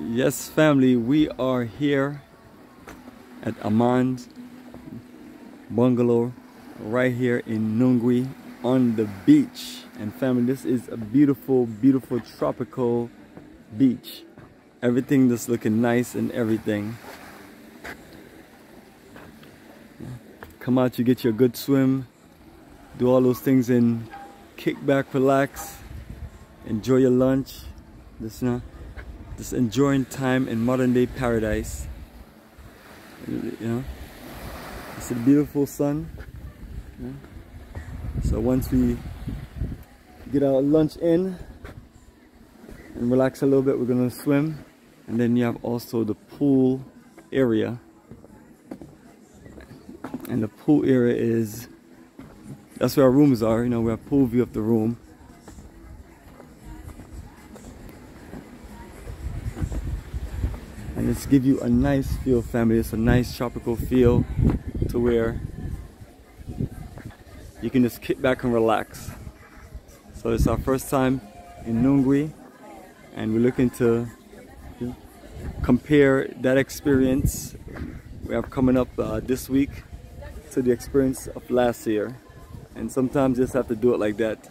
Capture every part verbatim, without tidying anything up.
Yes, family, we are here at Amaan's Bungalow right here in Nungwi on the beach. And family, this is a beautiful, beautiful tropical beach. Everything just looking nice and everything. Come out, you get your good swim, do all those things, and kick back, relax, enjoy your lunch. Just, you know, just enjoying time in modern day paradise. You know, it's a beautiful sun. You know? So once we get our lunch in and relax a little bit, we're gonna swim, and then you have also the pool area. And the pool area is, that's where our rooms are, you know, we have pool view of the room. And it's give you a nice feel, family. It's a nice tropical feel to where you can just kick back and relax. So it's our first time in Nungwi, and we're looking to compare that experience we have coming up uh, this week to the experience of last year. And sometimes you just have to do it like that.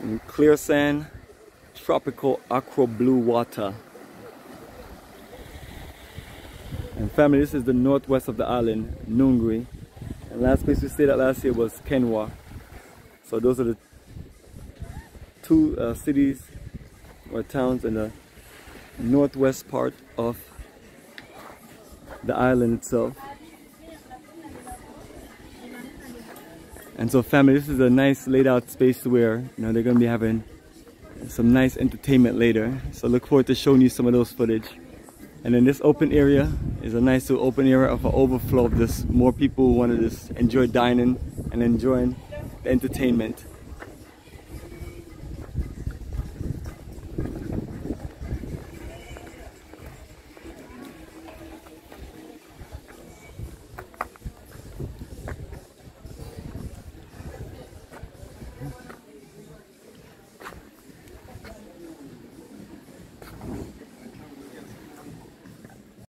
And clear sand, tropical aqua blue water. And family, this is the northwest of the island, Nungwi. And last place we stayed at last year was Kenwa. So those are the two uh, cities or towns in the northwest part of the island itself. And so family, this is a nice laid out space where, you know, they're gonna be having some nice entertainment later. So look forward to showing you some of those footage. And then this open area is a nice little open area of an overflow of this. More people who wanna just enjoy dining and enjoying the entertainment.